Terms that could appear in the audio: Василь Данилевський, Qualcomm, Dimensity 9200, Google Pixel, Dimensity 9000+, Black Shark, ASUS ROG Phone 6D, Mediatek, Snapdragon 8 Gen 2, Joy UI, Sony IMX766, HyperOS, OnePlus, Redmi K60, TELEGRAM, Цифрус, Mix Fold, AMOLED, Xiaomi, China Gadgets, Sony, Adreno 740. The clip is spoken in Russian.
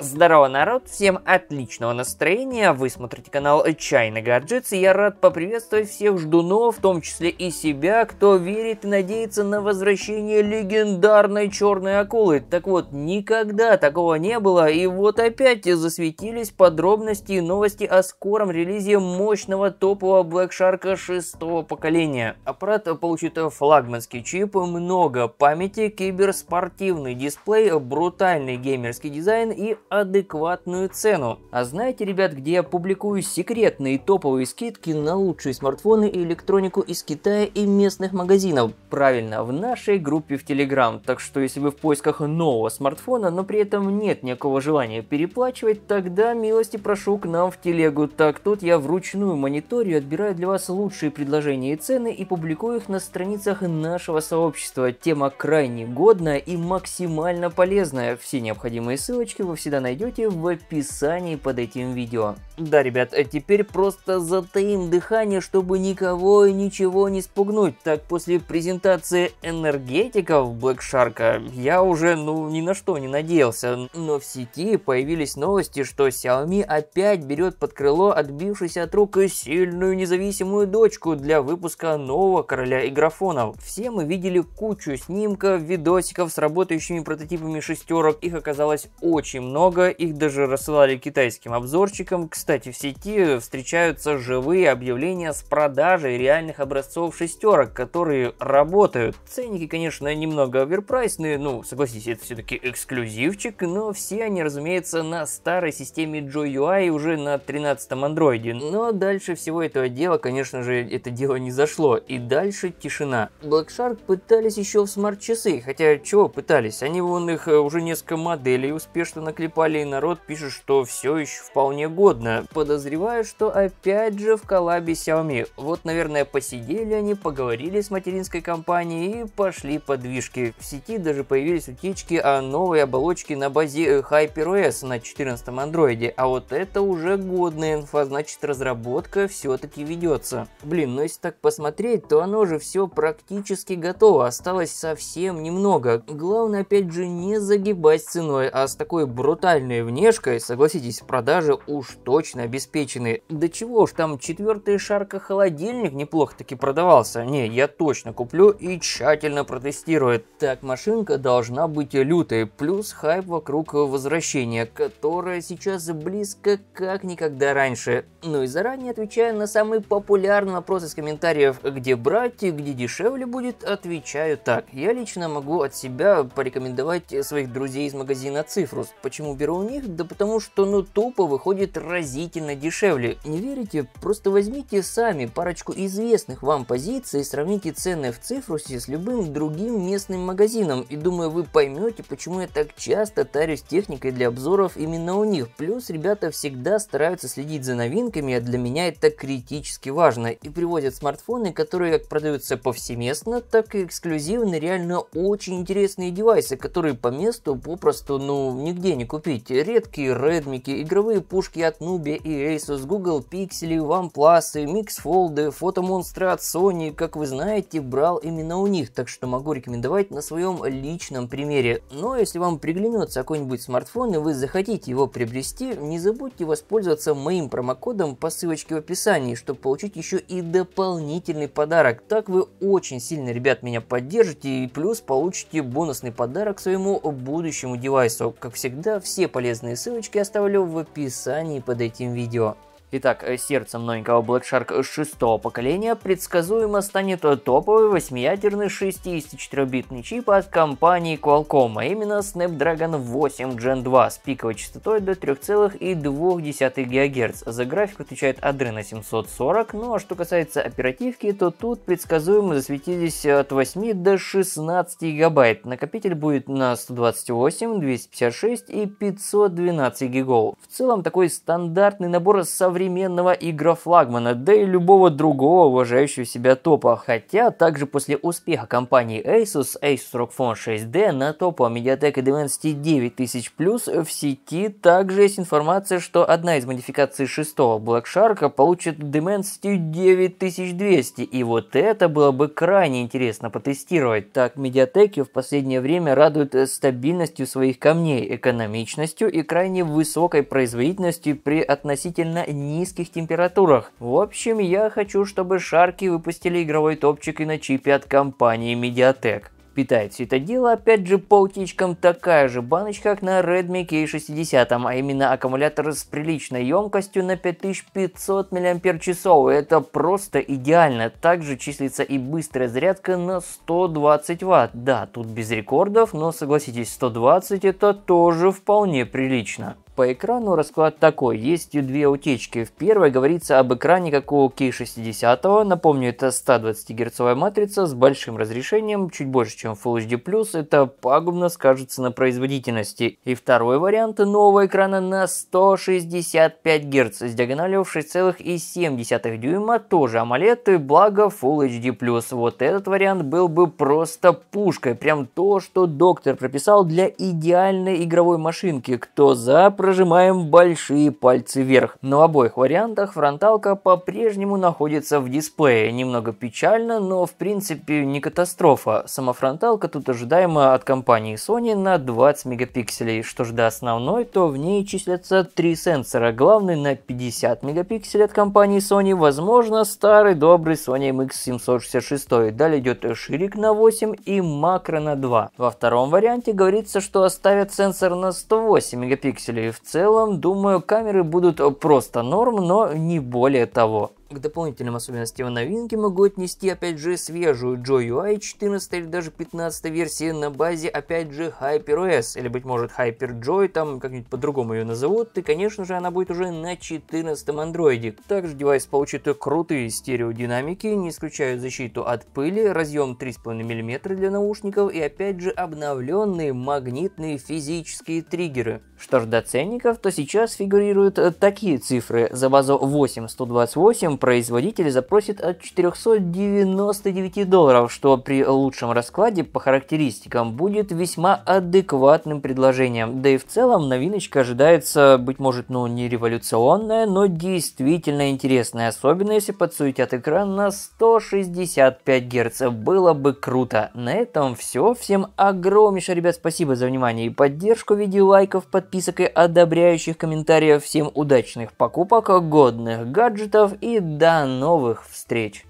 Здорово, народ! Всем отличного настроения! Вы смотрите канал China Gadgets, и я рад поприветствовать всех ждунов, в том числе и себя, кто верит и надеется на возвращение легендарной черной акулы. Так вот, никогда такого не было, и вот опять засветились подробности и новости о скором релизе мощного топового Black Shark 6-го поколения. Аппарат получит флагманский чип, много памяти, киберспортивный дисплей, брутальный геймерский дизайн и адекватную цену. А знаете, ребят, где я публикую секретные топовые скидки на лучшие смартфоны и электронику из Китая и местных магазинов? Правильно, в нашей группе в Telegram. Так что если вы в поисках нового смартфона, но при этом нет никакого желания переплачивать, тогда милости прошу к нам в телегу. Так тут я вручную мониторю и отбираю для вас лучшие предложения и цены и публикую их на страницах нашего сообщества. Тема крайне годная и максимально полезная. Все необходимые ссылочки вы всегда найдете в описании под этим видео. Да, ребят, а теперь просто затаим дыхание, чтобы никого и ничего не спугнуть. Так, после презентации энергетиков Black Shark я уже, ни на что не надеялся. Но в сети появились новости, что Xiaomi опять берет под крыло отбившуюся от рук сильную независимую дочку для выпуска нового короля игрофонов. Все мы видели кучу снимков, видосиков с работающими прототипами шестерок. Их оказалось очень много, их даже рассылали китайским обзорщикам. Кстати, в сети встречаются живые объявления с продажей реальных образцов шестерок, которые работают. Ценники, конечно, немного оверпрайсные, согласитесь, это все-таки эксклюзивчик, но все они, разумеется, на старой системе Joy UI уже на 13-м андроиде. Но дальше всего этого дела, конечно же, это дело не зашло, и дальше тишина. Black Shark пытались еще в смарт-часы, хотя чего пытались, они вон их уже несколько моделей успешно наклепали, и народ пишет, что все еще вполне годно. Подозреваю, что опять же в коллабе Xiaomi. Вот, наверное, посидели они, поговорили с материнской компанией и пошли подвижки. В сети даже появились утечки о новой оболочке на базе HyperOS на 14-м андроиде, а вот это уже годная инфа, значит, разработка все-таки ведется. Блин, но если так посмотреть, то оно же все практически готово, осталось совсем немного. Главное, опять же, не загибать ценой, а с такой брутальной внешкой, согласитесь, продажи уж точно обеспечены. Да чего уж, там 4-й шарка-холодильник неплохо-таки продавался. Не, я точно куплю и тщательно протестирую. Так, машинка должна быть лютой, плюс хайп вокруг возвращения, которое сейчас близко как никогда раньше. Ну и заранее отвечаю на самый популярный вопрос из комментариев, где брать и где дешевле будет, отвечаю так. Я лично могу от себя порекомендовать своих друзей из магазина Цифрус. Почему беру у них? Да потому что, тупо выходит разительно дешевле. Не верите? Просто возьмите сами парочку известных вам позиций и сравните цены в Цифрусе с любым другим местным магазином. И думаю, вы поймете, почему я так часто тарюсь техникой для обзоров именно у них. Плюс ребята всегда стараются следить за новинками, а для меня это критически важно. И привозят смартфоны, которые как продаются повсеместно, так и эксклюзивно, реально очень интересные девайсы, которые по месту попросту, нигде не купить. Редкие Redmi, игровые пушки от Nubia и ASUS, Google Pixel, OnePlus, Mix Fold, фотомонстры от Sony, как вы знаете, брал именно у них, так что могу рекомендовать на своем личном примере. Но если вам приглянется какой-нибудь смартфон и вы захотите его приобрести, не забудьте воспользоваться моим промокодом по ссылочке в описании, чтобы получить еще и дополнительный подарок. Так вы очень сильно, ребят, меня поддержите и плюс получите бонусный подарок своему будущему девайсу. Как всегда, все полезные ссылочки оставлю в описании под этим видео. Итак, сердцем новенького Black Shark 6-го поколения предсказуемо станет топовый 8-ядерный 64-битный чип от компании Qualcomm, а именно Snapdragon 8 Gen 2 с пиковой частотой до 3,2 ГГц. За графику отвечает Adreno 740, а что касается оперативки, то тут предсказуемо засветились от 8 до 16 ГБ. Накопитель будет на 128, 256 и 512 ГБ. В целом такой стандартный набор современных современного игрофлагмана, да и любого другого уважающего себя топа. Хотя также после успеха компании Asus ROG Phone 6D на топа Mediatek и Dimensity 9000+, в сети также есть информация, что одна из модификаций 6-го Black Shark получит Dimensity 9200, и вот это было бы крайне интересно потестировать. Так, Mediatek в последнее время радует стабильностью своих камней, экономичностью и крайне высокой производительностью при относительно низких температурах. В общем, я хочу, чтобы шарки выпустили игровой топчик и на чипе от компании Mediatek. Питает все это дело, опять же, по утечкам такая же баночка, как на Redmi K60, а именно аккумулятор с приличной емкостью на 5500 мАч. Это просто идеально. Также числится и быстрая зарядка на 120 Вт. Да, тут без рекордов, но согласитесь, 120 это тоже вполне прилично. По экрану расклад такой, есть две утечки. В первой говорится об экране, как у K60, напомню, это 120 Гц матрица с большим разрешением, чуть больше, чем Full HD+, это пагубно скажется на производительности. И второй вариант нового экрана на 165 Гц с диагональю в 6,7 дюйма, тоже AMOLED, и благо Full HD+. Вот этот вариант был бы просто пушкой, прям то, что доктор прописал для идеальной игровой машинки. Кто за, прожимаем большие пальцы вверх. Но в обоих вариантах фронталка по-прежнему находится в дисплее. Немного печально, но в принципе не катастрофа. Сама фронталка тут ожидаема от компании Sony на 20 мегапикселей. Что ж до основной, то в ней числятся три сенсора. Главный на 50 мегапикселей от компании Sony, возможно, старый добрый Sony IMX766. Далее идет ширик на 8 и макро на 2. Во втором варианте говорится, что оставят сенсор на 108 мегапикселей. В целом, думаю, камеры будут просто норм, но не более того. К дополнительным особенностям новинки могу отнести опять же свежую Joy UI 14 или даже 15 версии на базе опять же HyperOS, или быть может HyperJoy, там как-нибудь по-другому ее назовут, и конечно же она будет уже на 14-м андроиде. Также девайс получит крутые стереодинамики, не исключая защиту от пыли, разъем 3,5 мм для наушников и опять же обновленные магнитные физические триггеры. Что ж до ценников, то сейчас фигурируют такие цифры. За базу 8128 производитель запросит от $499, что при лучшем раскладе по характеристикам будет весьма адекватным предложением. Да и в целом новиночка ожидается, быть может, ну не революционная, но действительно интересная, особенно если подсуетят экран на 165 Гц. Было бы круто. На этом все. Всем огромнейшее, ребят, спасибо за внимание и поддержку в виде лайков, подписок и одобряющих комментариев. Всем удачных покупок, годных гаджетов и до новых встреч!